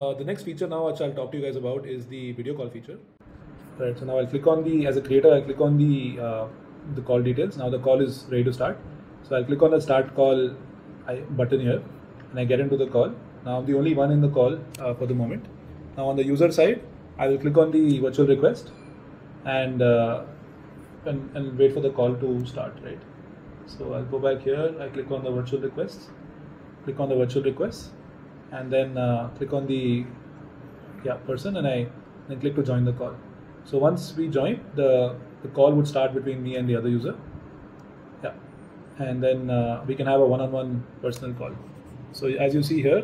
The next feature now which I'll talk to you guys about is the video call feature. Right, so now I'll click on the, as a creator, I'll click on the call details. Now the call is ready to start. So I'll click on the start call button here and I get into the call. Now I'm the only one in the call for the moment. Now on the user side, I will click on the virtual request and wait for the call to start, right? So I'll go back here, I click on the virtual requests, click on the virtual requests, and then click on the person and I then click to join the call. So once we join, the call would start between me and the other user. Yeah, and then we can have a one-on-one personal call. So as you see here,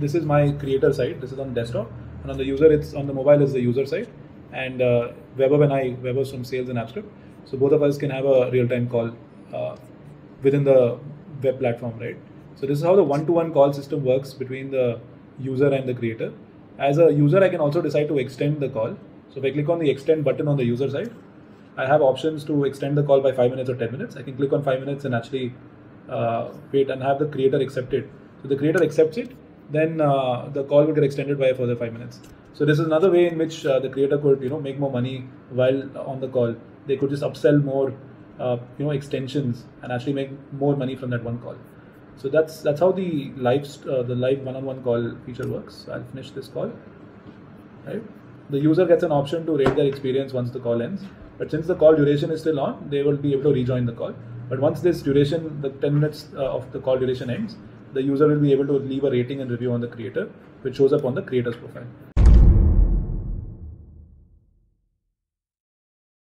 this is my creator side, this is on desktop, and on the user, it's on the mobile is the user side, and Vaibhav from sales and AppScript. So both of us can have a real-time call within the web platform, right? So this is how the one-to-one call system works between the user and the creator. As a user, I can also decide to extend the call. So if I click on the extend button on the user side, I have options to extend the call by 5 minutes or 10 minutes. I can click on 5 minutes and actually wait and have the creator accept it. So the creator accepts it, then the call will get extended by a further 5 minutes. So this is another way in which the creator could, make more money while on the call. They could just upsell more, extensions and actually make more money from that one call. So that's how the live one-on-one call feature works. So I'll finish this call. Right? The user gets an option to rate their experience once the call ends. But since the call duration is still on, they will be able to rejoin the call. But once this duration, the 10 minutes of the call duration ends, the user will be able to leave a rating and review on the creator, which shows up on the creator's profile.